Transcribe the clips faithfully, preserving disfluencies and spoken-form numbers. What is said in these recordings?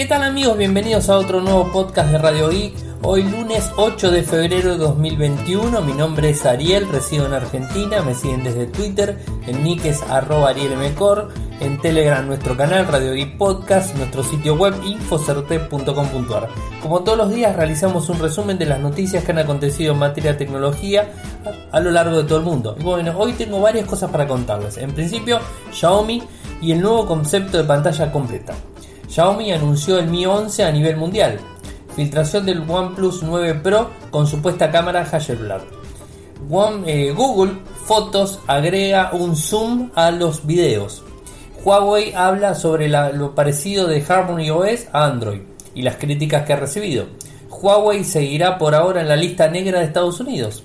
¿Qué tal amigos? Bienvenidos a otro nuevo podcast de Radiogeek. Hoy lunes ocho de febrero de dos mil veintiuno. Mi nombre es Ariel, resido en Argentina. Me siguen desde Twitter, el nick es arroba arielmcor. En Telegram nuestro canal Radiogeek Podcast, nuestro sitio web infosertec punto com puntuar. Como todos los días realizamos un resumen de las noticias que han acontecido en materia de tecnología a lo largo de todo el mundo. Y bueno, hoy tengo varias cosas para contarles. En principio, Xiaomi y el nuevo concepto de pantalla completa. Xiaomi anunció el Mi once a nivel mundial. Filtración del OnePlus nueve Pro con supuesta cámara Hasselblad. One, eh, Google Photos agrega un zoom a los videos. Huawei habla sobre la, lo parecido de Harmony O S a Android y las críticas que ha recibido. Huawei seguirá por ahora en la lista negra de Estados Unidos.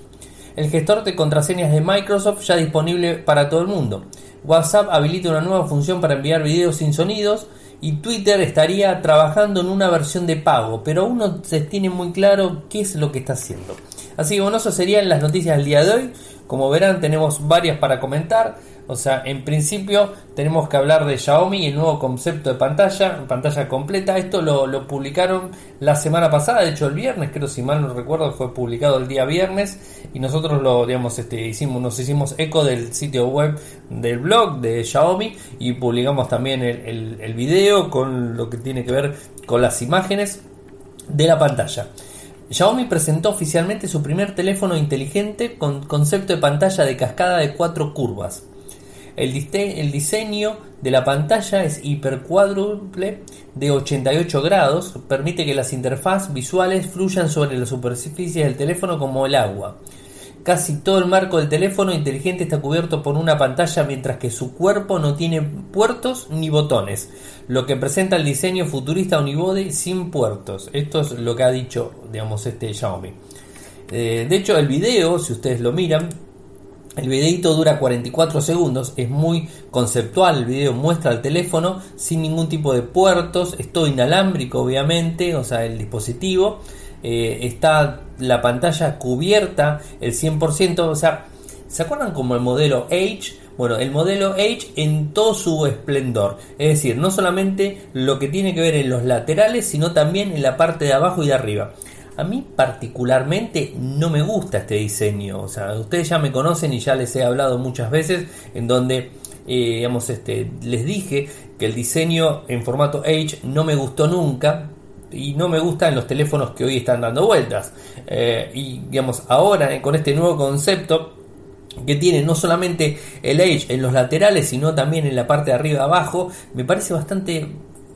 El gestor de contraseñas de Microsoft ya disponible para todo el mundo. WhatsApp habilita una nueva función para enviar videos sin sonidos. Y Twitter estaría trabajando en una versión de pago, pero aún no se tiene muy claro qué es lo que está haciendo. Así que bueno, eso serían las noticias del día de hoy. Como verán, tenemos varias para comentar. O sea, en principio tenemos que hablar de Xiaomi y el nuevo concepto de pantalla, pantalla completa. Esto lo, lo publicaron la semana pasada, de hecho el viernes, creo, si mal no recuerdo, fue publicado el día viernes. Y nosotros lo, digamos, este, hicimos, nos hicimos eco del sitio web del blog de Xiaomi y publicamos también el, el, el video con lo que tiene que ver con las imágenes de la pantalla. Xiaomi presentó oficialmente su primer teléfono inteligente con concepto de pantalla de cascada de cuatro curvas. El, diste- el diseño de la pantalla es hipercuádruple de ochenta y ocho grados, permite que las interfaces visuales fluyan sobre las superficies del teléfono como el agua. Casi todo el marco del teléfono inteligente está cubierto por una pantalla, mientras que su cuerpo no tiene puertos ni botones, lo que presenta el diseño futurista unibody sin puertos. Esto es lo que ha dicho, digamos, este Xiaomi. Eh, de hecho, el video, si ustedes lo miran, el videito dura cuarenta y cuatro segundos, es muy conceptual. El video muestra el teléfono sin ningún tipo de puertos, es todo inalámbrico obviamente, o sea, el dispositivo. Eh, está la pantalla cubierta el cien por ciento, o sea, ¿se acuerdan como el modelo Edge? Bueno, el modelo Edge en todo su esplendor, es decir, no solamente lo que tiene que ver en los laterales, sino también en la parte de abajo y de arriba. A mí particularmente no me gusta este diseño, o sea, ustedes ya me conocen y ya les he hablado muchas veces en donde... Eh, digamos, este, les dije que el diseño en formato Edge no me gustó nunca y no me gustan los teléfonos que hoy están dando vueltas. Eh, y digamos, ahora eh, con este nuevo concepto que tiene no solamente el Edge en los laterales, sino también en la parte de arriba abajo, me parece bastante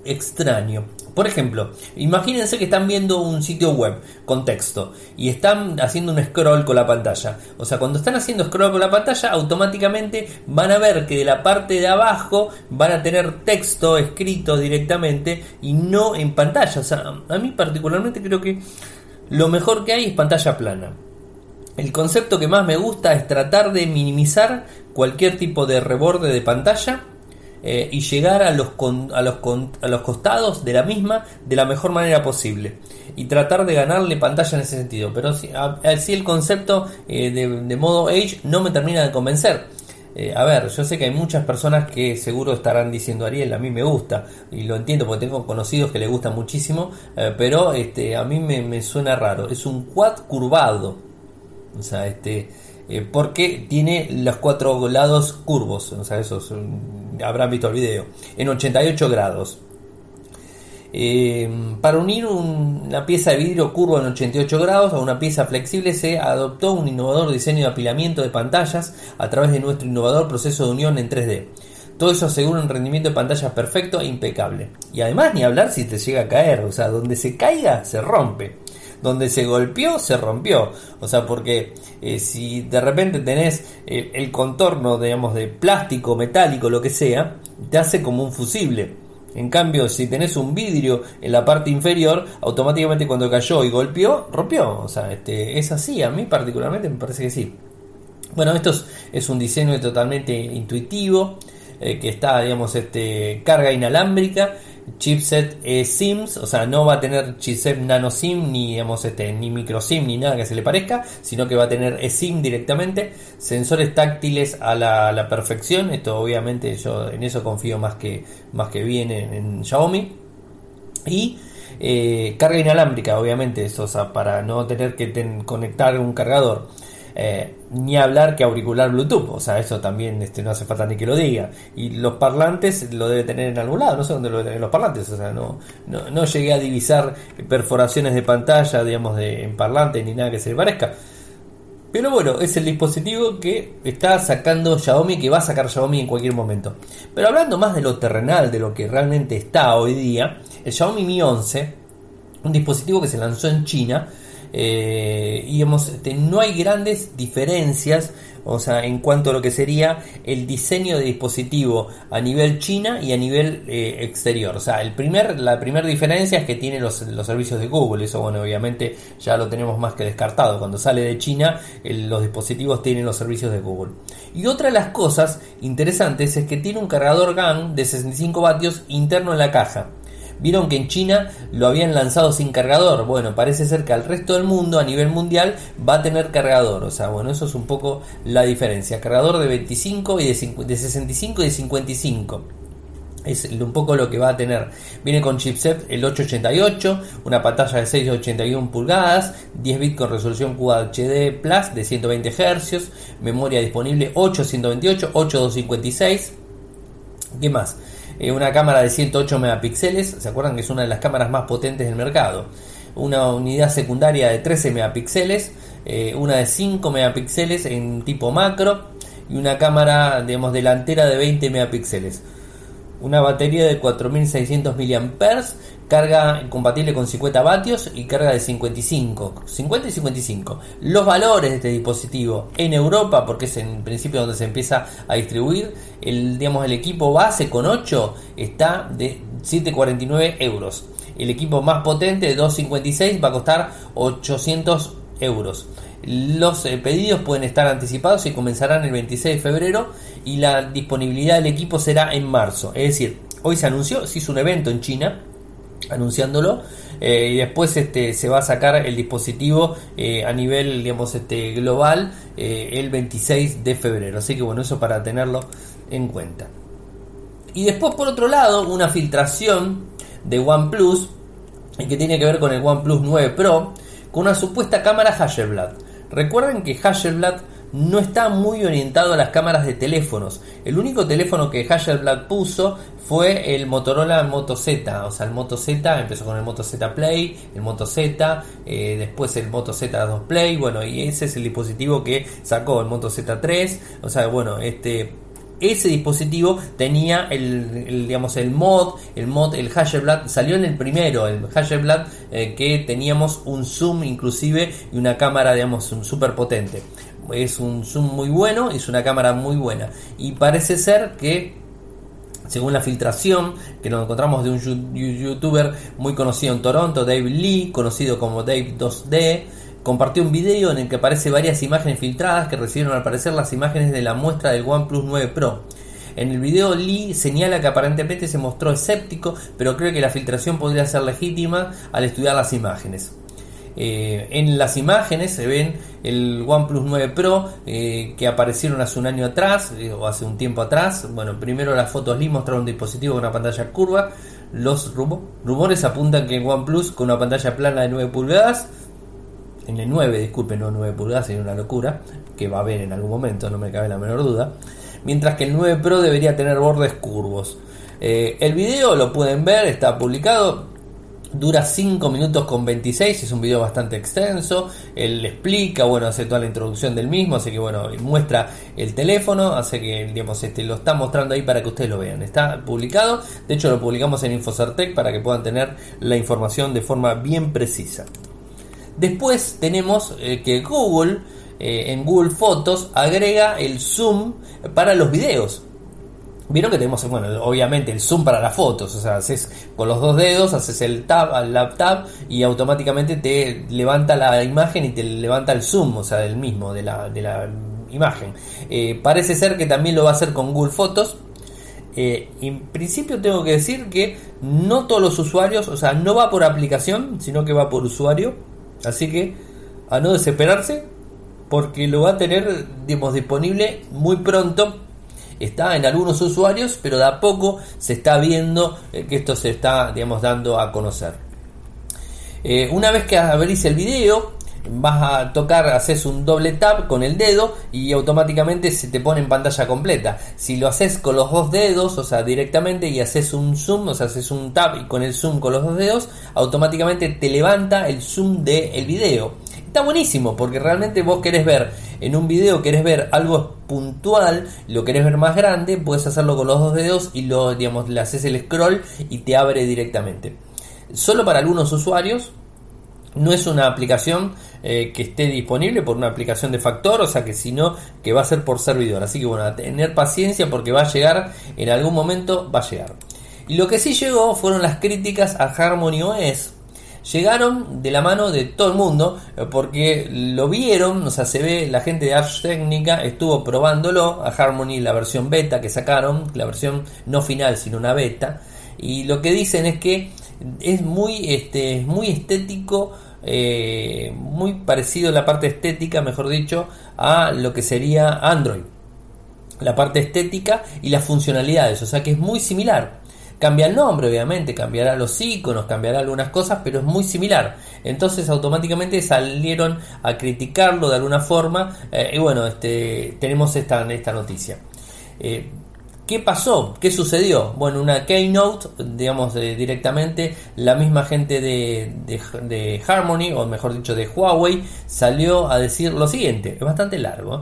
extraño. Por ejemplo, imagínense que están viendo un sitio web con texto y están haciendo un scroll con la pantalla. O sea, cuando están haciendo scroll con la pantalla, automáticamente van a ver que de la parte de abajo van a tener texto escrito directamente y no en pantalla. O sea, a mí particularmente creo que lo mejor que hay es pantalla plana. El concepto que más me gusta es tratar de minimizar cualquier tipo de reborde de pantalla. Eh, y llegar a los, con, a, los con, a los costados de la misma de la mejor manera posible y tratar de ganarle pantalla en ese sentido, pero si, a, así el concepto eh, de, de modo Edge no me termina de convencer. Eh, a ver, yo sé que hay muchas personas que seguro estarán diciendo, Ariel, a mí me gusta, y lo entiendo porque tengo conocidos que les gusta muchísimo, eh, pero este, a mí me, me suena raro. Es un quad curvado, o sea, este, eh, porque tiene los cuatro lados curvos, o sea, esos habrán visto el video, en ochenta y ocho grados. Eh, para unir un, una pieza de vidrio curvo en ochenta y ocho grados a una pieza flexible se adoptó un innovador diseño de apilamiento de pantallas a través de nuestro innovador proceso de unión en tres D. Todo eso asegura un rendimiento de pantallas perfecto e impecable. Y además ni hablar si te llega a caer, o sea, donde se caiga se rompe. Donde se golpeó, se rompió. O sea, porque eh, si de repente tenés eh, el contorno, digamos, de plástico, metálico, lo que sea, te hace como un fusible. En cambio, si tenés un vidrio en la parte inferior, automáticamente cuando cayó y golpeó, rompió. O sea, este, es así. A mí particularmente me parece que sí. Bueno, esto es, es un diseño totalmente intuitivo, eh, que está, digamos, este, carga inalámbrica. Chipset eh, SIMs, o sea, no va a tener chipset nano SIM, ni digamos, este, ni micro SIM, ni nada que se le parezca, sino que va a tener eSIM directamente. Sensores táctiles a la, a la perfección. Esto obviamente yo en eso confío más que, más que bien en, en Xiaomi. y eh, carga inalámbrica, obviamente, eso, o sea, para no tener que ten, conectar un cargador. Eh, ni hablar que auricular Bluetooth, o sea, eso también este, no hace falta ni que lo diga. Y los parlantes lo debe tener en algún lado, no sé dónde lo deben tener los parlantes, o sea, no, no, no llegué a divisar perforaciones de pantalla, digamos, de, en parlantes ni nada que se le parezca. Pero bueno, es el dispositivo que está sacando Xiaomi, que va a sacar Xiaomi en cualquier momento. Pero hablando más de lo terrenal, de lo que realmente está hoy día, el Xiaomi Mi once, un dispositivo que se lanzó en China. Eh, y hemos, este, no hay grandes diferencias, o sea, en cuanto a lo que sería el diseño de dispositivo a nivel China y a nivel eh, exterior. O sea, el primer, la primera diferencia es que tiene los, los servicios de Google. Eso, bueno, obviamente ya lo tenemos más que descartado. Cuando sale de China, el, los dispositivos tienen los servicios de Google. Y otra de las cosas interesantes es que tiene un cargador GAN de sesenta y cinco vatios interno en la caja. Vieron que en China lo habían lanzado sin cargador. Bueno, parece ser que al resto del mundo, a nivel mundial, va a tener cargador. O sea, bueno, eso es un poco la diferencia. Cargador de veinticinco y de, cincuenta, de sesenta y cinco y de cincuenta y cinco. Es un poco lo que va a tener. Viene con chipset el ocho ochenta y ocho, una pantalla de seis de ochenta y una pulgadas, diez bits con resolución Q H D Plus de ciento veinte hercios, memoria disponible ocho ciento veintiocho, ocho doscientos cincuenta y seis. ¿Qué más? Una cámara de ciento ocho megapíxeles, ¿se acuerdan que es una de las cámaras más potentes del mercado? Una unidad secundaria de trece megapíxeles, eh, una de cinco megapíxeles en tipo macro y una cámara, digamos, delantera de veinte megapíxeles. Una batería de cuatro mil seiscientos miliamperios hora, carga compatible con cincuenta vatios y carga de cincuenta y cinco. Los valores de este dispositivo en Europa, porque es en principio donde se empieza a distribuir, el, digamos, el equipo base con ocho está de setecientos cuarenta y nueve euros. El equipo más potente de doscientos cincuenta y seis va a costar ochocientos euros. Los eh, pedidos pueden estar anticipados y comenzarán el veintiséis de febrero y la disponibilidad del equipo será en marzo. Es decir, hoy se anunció, se hizo un evento en China anunciándolo eh, y después este, se va a sacar el dispositivo eh, a nivel, digamos, este, global eh, el veintiséis de febrero. Así que bueno, eso para tenerlo en cuenta. Y después, por otro lado, una filtración de OnePlus que tiene que ver con el OnePlus nueve Pro con una supuesta cámara Hasselblad. Recuerden que Hasselblad no está muy orientado a las cámaras de teléfonos. El único teléfono que Hasselblad puso fue el Motorola Moto Z. O sea, el Moto Z empezó con el Moto Z Play, el Moto Z, eh, después el Moto Z dos Play. Bueno, y ese es el dispositivo que sacó el Moto Z tres. O sea, bueno, este... ese dispositivo tenía el, el, digamos, el mod, el mod, el Hasselblad, salió en el primero, el Hasselblad eh, que teníamos un zoom inclusive y una cámara, digamos, súper potente. Es un zoom muy bueno, es una cámara muy buena y parece ser que, según la filtración que nos encontramos de un youtuber muy conocido en Toronto, Dave Lee, conocido como Dave dos D, compartió un video en el que aparece varias imágenes filtradas que recibieron al parecer las imágenes de la muestra del OnePlus nueve Pro. En el video Lee señala que aparentemente se mostró escéptico, pero cree que la filtración podría ser legítima al estudiar las imágenes. Eh, en las imágenes se ven el OnePlus nueve Pro eh, que aparecieron hace un año atrás eh, o hace un tiempo atrás. Bueno, primero las fotos Lee mostraron un dispositivo con una pantalla curva. Los rumores apuntan que el OnePlus con una pantalla plana de nueve pulgadas... en el nueve, disculpen, no nueve pulgadas, sería una locura, que va a haber en algún momento, no me cabe la menor duda, mientras que el nueve Pro debería tener bordes curvos. Eh, el video lo pueden ver, está publicado, dura cinco minutos con veintiséis, es un video bastante extenso, él explica, bueno, hace toda la introducción del mismo, así que bueno, muestra el teléfono, así que, digamos, este, lo está mostrando ahí para que ustedes lo vean, está publicado, de hecho lo publicamos en Infosertec para que puedan tener la información de forma bien precisa. Después tenemos eh, que Google, eh, en Google Photos, agrega el zoom para los videos. Vieron que tenemos, bueno, obviamente el zoom para las fotos. O sea, haces con los dos dedos, haces el tab al lap tab y automáticamente te levanta la imagen y te levanta el zoom, o sea, del mismo, de la, de la imagen. Eh, parece ser que también lo va a hacer con Google Photos. Eh, en principio tengo que decir que no todos los usuarios, o sea, no va por aplicación, sino que va por usuario. Así que a no desesperarse porque lo va a tener, digamos, disponible muy pronto está en algunos usuarios, pero de a poco se está viendo eh, que esto se está, digamos, dando a conocer. Eh, una vez que abrís el video, vas a tocar, haces un doble tap con el dedo y automáticamente se te pone en pantalla completa. Si lo haces con los dos dedos, o sea directamente, y haces un zoom, o sea haces un tap y con el zoom con los dos dedos, automáticamente te levanta el zoom del video. Está buenísimo porque realmente vos querés ver en un video, querés ver algo puntual, lo querés ver más grande, puedes hacerlo con los dos dedos y lo, digamos, le haces el scroll y te abre directamente. Solo para algunos usuarios. No es una aplicación eh, que esté disponible por una aplicación de factor, o sea que sino que va a ser por servidor. Así que bueno, a tener paciencia porque va a llegar, en algún momento va a llegar. Y lo que sí llegó fueron las críticas a Harmony O S. Llegaron de la mano de todo el mundo porque lo vieron, o sea se ve, la gente de Ars Technica estuvo probándolo a Harmony, la versión beta que sacaron, la versión no final sino una beta. Y lo que dicen es que es muy, este, muy estético, eh, muy parecido la parte estética, mejor dicho, a lo que sería Android. La parte estética y las funcionalidades, o sea que es muy similar. Cambia el nombre, obviamente, cambiará los iconos, cambiará algunas cosas, pero es muy similar. Entonces automáticamente salieron a criticarlo de alguna forma. Eh, y bueno, este, tenemos esta, esta noticia. Eh, ¿Qué pasó? ¿Qué sucedió? Bueno, una keynote, digamos, eh, directamente la misma gente de, de, de Harmony, o mejor dicho de Huawei, salió a decir lo siguiente, es bastante largo. ¿eh?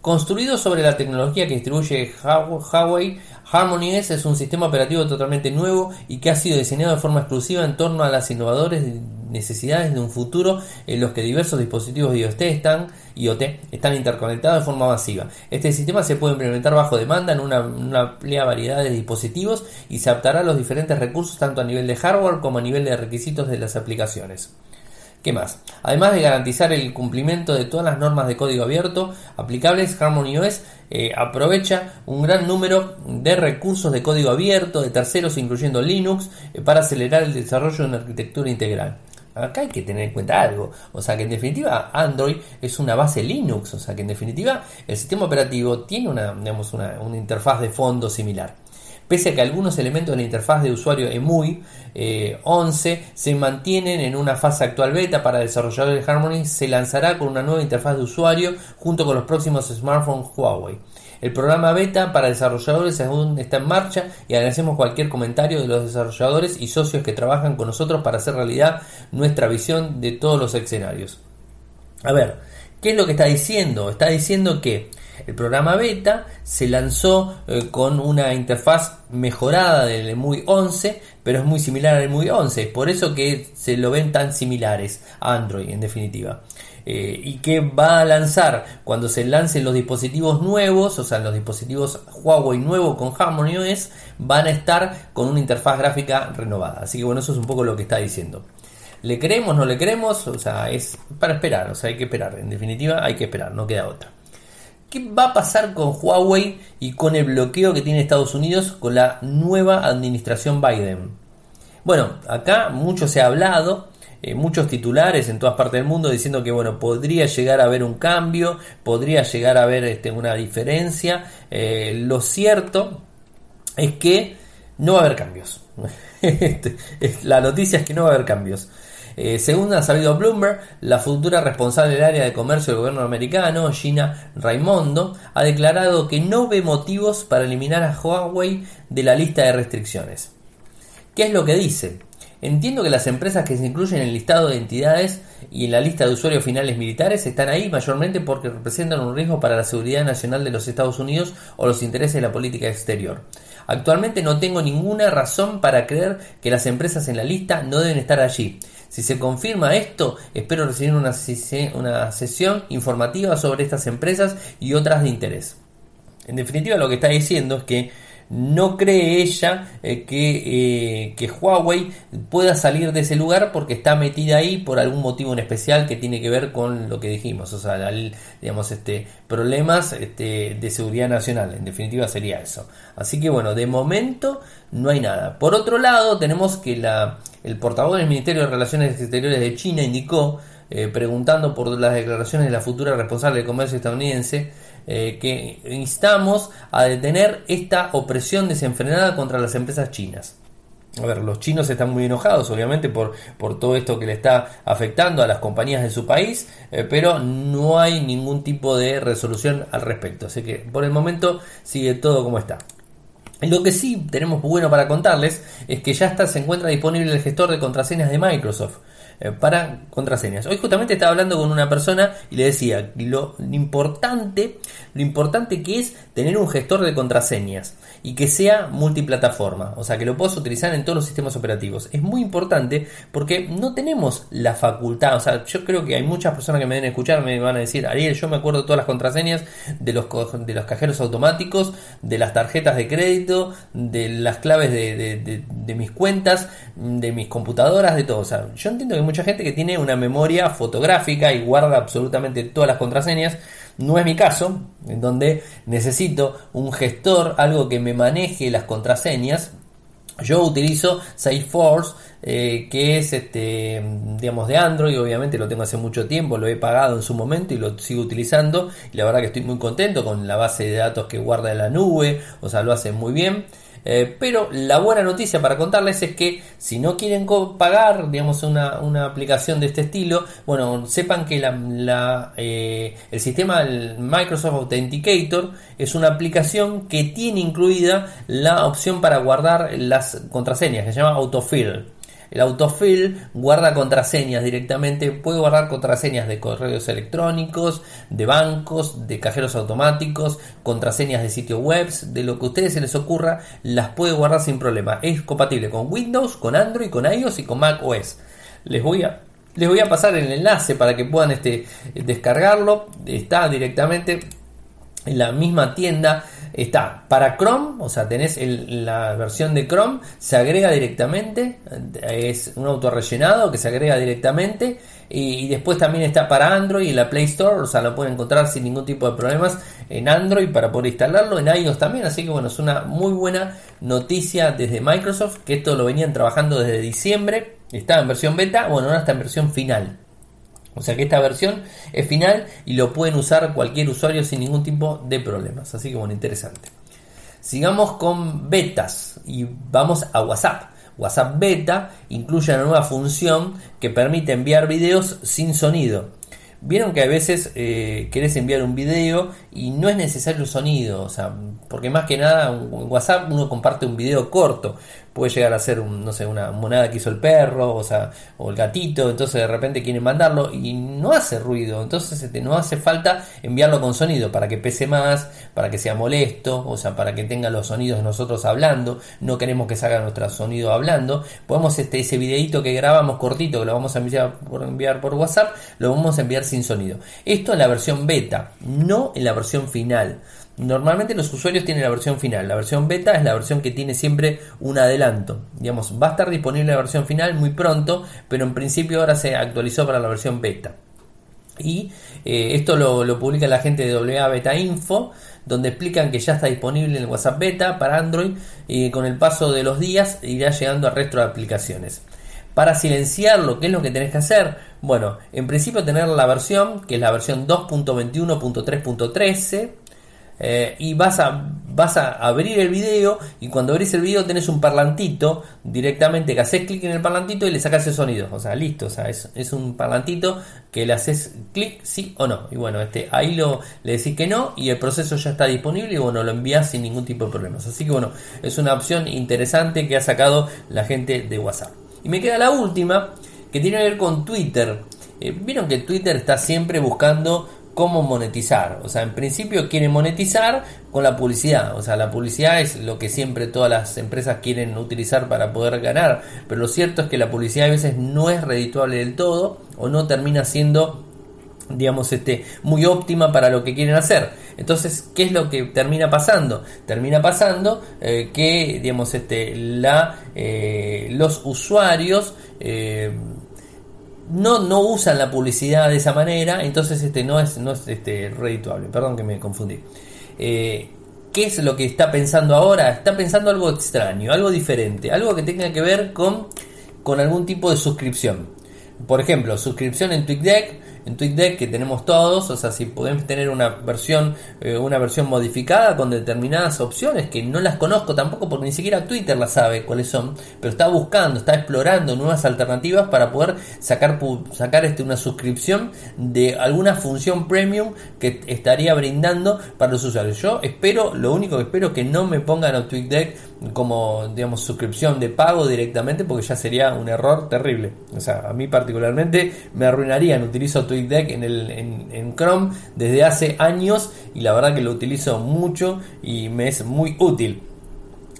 Construido sobre la tecnología que distribuye Huawei, Harmony O S es un sistema operativo totalmente nuevo y que ha sido diseñado de forma exclusiva en torno a las innovadoras necesidades de un futuro en los que diversos dispositivos IoT están, IoT están interconectados de forma masiva. Este sistema se puede implementar bajo demanda en una, una amplia variedad de dispositivos y se adaptará a los diferentes recursos tanto a nivel de hardware como a nivel de requisitos de las aplicaciones. ¿Qué más? Además de garantizar el cumplimiento de todas las normas de código abierto aplicables, Harmony O S eh, aprovecha un gran número de recursos de código abierto de terceros, incluyendo Linux, eh, para acelerar el desarrollo de una arquitectura integral. Acá hay que tener en cuenta algo, o sea que en definitiva Android es una base Linux, o sea que en definitiva el sistema operativo tiene una, digamos, una, una interfaz de fondo similar. Pese a que algunos elementos de la interfaz de usuario E M U I eh, once se mantienen en una fase actual beta para desarrolladores de Harmony, se lanzará con una nueva interfaz de usuario junto con los próximos smartphones Huawei. El programa beta para desarrolladores aún está en marcha y agradecemos cualquier comentario de los desarrolladores y socios que trabajan con nosotros para hacer realidad nuestra visión de todos los escenarios. A ver, ¿qué es lo que está diciendo? Está diciendo que el programa beta se lanzó eh, con una interfaz mejorada del E M U I once, pero es muy similar al E M U I once, por eso que se lo ven tan similares a Android en definitiva. Eh, y que va a lanzar cuando se lancen los dispositivos nuevos, o sea los dispositivos Huawei nuevos con Harmony O S, van a estar con una interfaz gráfica renovada. Así que bueno, eso es un poco lo que está diciendo. ¿Le creemos, no le creemos? O sea, es para esperar, o sea, hay que esperar, en definitiva hay que esperar, no queda otra. ¿Qué va a pasar con Huawei y con el bloqueo que tiene Estados Unidos con la nueva administración Biden? Bueno, acá mucho se ha hablado, eh, muchos titulares en todas partes del mundo diciendo que bueno, podría llegar a haber un cambio, podría llegar a haber este, una diferencia. Eh, lo cierto es que no va a haber cambios. La noticia es que no va a haber cambios. Eh, según ha sabido Bloomberg, la futura responsable del área de comercio del gobierno americano, Gina Raimondo, ha declarado que no ve motivos para eliminar a Huawei de la lista de restricciones. ¿Qué es lo que dice? Entiendo que las empresas que se incluyen en el listado de entidades y en la lista de usuarios finales militares están ahí mayormente porque representan un riesgo para la seguridad nacional de los Estados Unidos o los intereses de la política exterior. Actualmente no tengo ninguna razón para creer que las empresas en la lista no deben estar allí. Si se confirma esto, espero recibir una, ses- una sesión informativa sobre estas empresas y otras de interés. En definitiva, lo que está diciendo es que no cree ella eh, que, eh, que Huawei pueda salir de ese lugar porque está metida ahí por algún motivo en especial que tiene que ver con lo que dijimos, o sea, la, digamos, este, problemas este, de seguridad nacional, en definitiva sería eso. Así que bueno, de momento no hay nada. Por otro lado, tenemos que la, el portavoz del Ministerio de Relaciones Exteriores de China indicó, eh, preguntando por las declaraciones de la futura responsable del comercio estadounidense, eh, que instamos a detener esta opresión desenfrenada contra las empresas chinas. A ver, los chinos están muy enojados, obviamente, por, por todo esto que le está afectando a las compañías de su país, eh, pero no hay ningún tipo de resolución al respecto. Así que, por el momento, sigue todo como está. Lo que sí tenemos bueno para contarles es que ya está, se encuentra disponible el gestor de contraseñas de Microsoft eh, para contraseñas. Hoy justamente estaba hablando con una persona y le decía lo importante, lo importante que es tener un gestor de contraseñas y que sea multiplataforma, o sea que lo puedas utilizar en todos los sistemas operativos. Es muy importante porque no tenemos la facultad, o sea, yo creo que hay muchas personas que me deben escuchar, me van a decir: Ariel, yo me acuerdo todas las contraseñas de los, de los cajeros automáticos, de las tarjetas de crédito, de las claves de, de, de, de mis cuentas, de mis computadoras, de todo. O sea, yo entiendo que hay mucha gente que tiene una memoria fotográfica y guarda absolutamente todas las contraseñas. No es mi caso, en donde necesito un gestor, algo que me maneje las contraseñas. Yo utilizo Salesforce, eh, que es este, digamos, de Android. Obviamente lo tengo hace mucho tiempo, lo he pagado en su momento y lo sigo utilizando. Y la verdad que estoy muy contento con la base de datos que guarda en la nube, o sea, lo hace muy bien. Eh, pero la buena noticia para contarles es que si no quieren pagar, digamos, una, una aplicación de este estilo, bueno, sepan que la, la, eh, el sistema el Microsoft Authenticator es una aplicación que tiene incluida la opción para guardar las contraseñas, que se llama AutoFill. El AutoFill guarda contraseñas directamente, puede guardar contraseñas de correos electrónicos, de bancos, de cajeros automáticos, contraseñas de sitios web, de lo que a ustedes se les ocurra, las puede guardar sin problema. Es compatible con Windows, con Android, con iOS y con Mac O S. Les voy a, les voy a pasar el enlace para que puedan este, descargarlo. Está directamente en la misma tienda. Está para Chrome, o sea, tenés el, la versión de Chrome, se agrega directamente, es un autorrellenado que se agrega directamente, y, y después también está para Android y la Play Store, o sea, lo pueden encontrar sin ningún tipo de problemas en Android para poder instalarlo, en iOS también, así que bueno, es una muy buena noticia desde Microsoft, que esto lo venían trabajando desde diciembre, estaba en versión beta, bueno, ahora está en versión final. O sea que esta versión es final y lo pueden usar cualquier usuario sin ningún tipo de problemas. Así que bueno, interesante. Sigamos con betas y vamos a WhatsApp. WhatsApp Beta incluye una nueva función que permite enviar videos sin sonido. Vieron que a veces eh, querés enviar un video y no es necesario sonido, o sea, porque más que nada en WhatsApp uno comparte un video corto, puede llegar a ser un, no sé, una monada que hizo el perro, o sea, o el gatito, entonces de repente quieren mandarlo y no hace ruido, entonces este, no hace falta enviarlo con sonido para que pese más, para que sea molesto, o sea, para que tenga los sonidos de nosotros hablando, no queremos que salga nuestro sonido hablando, podemos este ese videito que grabamos cortito, que lo vamos a enviar por, enviar por WhatsApp, lo vamos a enviar sin sonido. Esto en la versión beta, no en la versión final. Normalmente los usuarios tienen la versión final. La versión beta es la versión que tiene siempre un adelanto. Digamos, va a estar disponible la versión final muy pronto, pero en principio ahora se actualizó para la versión beta. Y eh, esto lo, lo publica la gente de W A Beta Info, donde explican que ya está disponible en el WhatsApp Beta para Android y con el paso de los días irá llegando al resto de aplicaciones. Para silenciarlo, ¿qué es lo que tenés que hacer? Bueno, en principio tener la versión, que es la versión dos punto veintiuno punto tres punto trece, eh, y vas a, vas a abrir el video, y cuando abrís el video tenés un parlantito, directamente que haces clic en el parlantito y le sacás el sonido. O sea, listo, o sea, es, es un parlantito que le haces clic, sí o no. Y bueno, este, ahí lo, le decís que no, y el proceso ya está disponible, y bueno, lo envías sin ningún tipo de problemas. Así que bueno, es una opción interesante que ha sacado la gente de WhatsApp. Y me queda la última, que tiene que ver con Twitter. Eh, Vieron que Twitter está siempre buscando cómo monetizar. O sea, en principio quieren monetizar con la publicidad. O sea, la publicidad es lo que siempre todas las empresas quieren utilizar para poder ganar. Pero lo cierto es que la publicidad a veces no es redituable del todo, o no termina siendo, digamos, este, muy óptima para lo que quieren hacer. Entonces, ¿qué es lo que termina pasando? Termina pasando eh, que, digamos, este, la, eh, los usuarios eh, no, no usan la publicidad de esa manera, entonces este, no es, no es este, redituable. Perdón que me confundí. Eh, ¿Qué es lo que está pensando ahora? Está pensando algo extraño, algo diferente, algo que tenga que ver con, con algún tipo de suscripción. Por ejemplo, suscripción en TweetDeck, en TweetDeck que tenemos todos, o sea, si podemos tener una versión eh, una versión modificada con determinadas opciones que no las conozco tampoco porque ni siquiera Twitter las sabe cuáles son, pero está buscando, está explorando nuevas alternativas para poder sacar, sacar este, una suscripción de alguna función premium que estaría brindando para los usuarios. Yo espero, lo único que espero es que no me pongan a TweetDeck como, digamos, suscripción de pago directamente, porque ya sería un error terrible. O sea, a mí particularmente me arruinarían. Utilizo TweetDeck en, el, en, en Chrome desde hace años y la verdad que lo utilizo mucho y me es muy útil.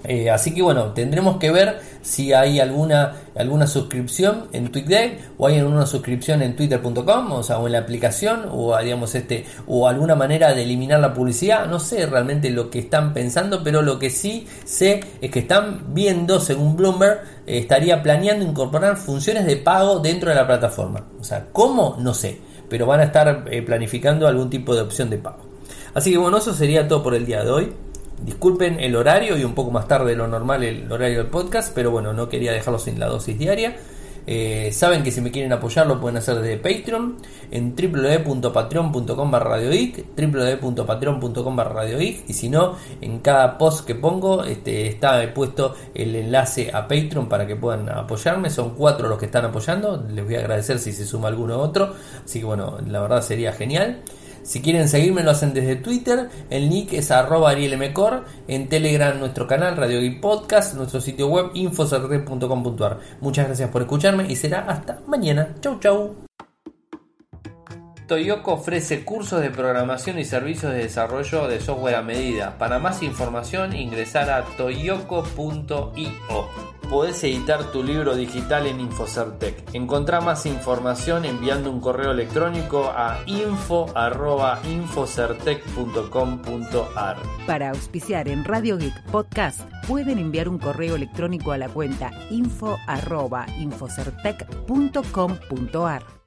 Eh, así que bueno, tendremos que ver si hay alguna alguna suscripción en TweetDeck o hay alguna suscripción en twitter punto com, o sea, o en la aplicación, o digamos este, o alguna manera de eliminar la publicidad. No sé realmente lo que están pensando, pero lo que sí sé es que están viendo, según Bloomberg, eh, estaría planeando incorporar funciones de pago dentro de la plataforma. O sea, ¿cómo? No sé, pero van a estar eh, planificando algún tipo de opción de pago. Así que bueno, eso sería todo por el día de hoy. Disculpen el horario y un poco más tarde de lo normal el horario del podcast, pero bueno, no quería dejarlo sin la dosis diaria. Eh, saben que si me quieren apoyar lo pueden hacer desde Patreon en doble u doble u doble u punto patreon punto com barra radiogeek, doble u doble u doble u punto patreon punto com barra radiogeek, y si no, en cada post que pongo este, está puesto el enlace a Patreon para que puedan apoyarme. Son cuatro los que están apoyando, les voy a agradecer si se suma alguno u otro, así que bueno, la verdad sería genial. Si quieren seguirme lo hacen desde Twitter, el nick es arroba arielmcor, en Telegram nuestro canal Radiogeek Podcast, nuestro sitio web info sertec punto com puntuar. Muchas gracias por escucharme y será hasta mañana. Chau chau. Toyoko ofrece cursos de programación y servicios de desarrollo de software a medida. Para más información ingresar a toyoko punto i o. Podés editar tu libro digital en Infosertec. Encontrá más información enviando un correo electrónico a info arroba infosertec punto com puntuar. Para auspiciar en Radio Geek Podcast pueden enviar un correo electrónico a la cuenta info arroba infosertec punto com puntuar.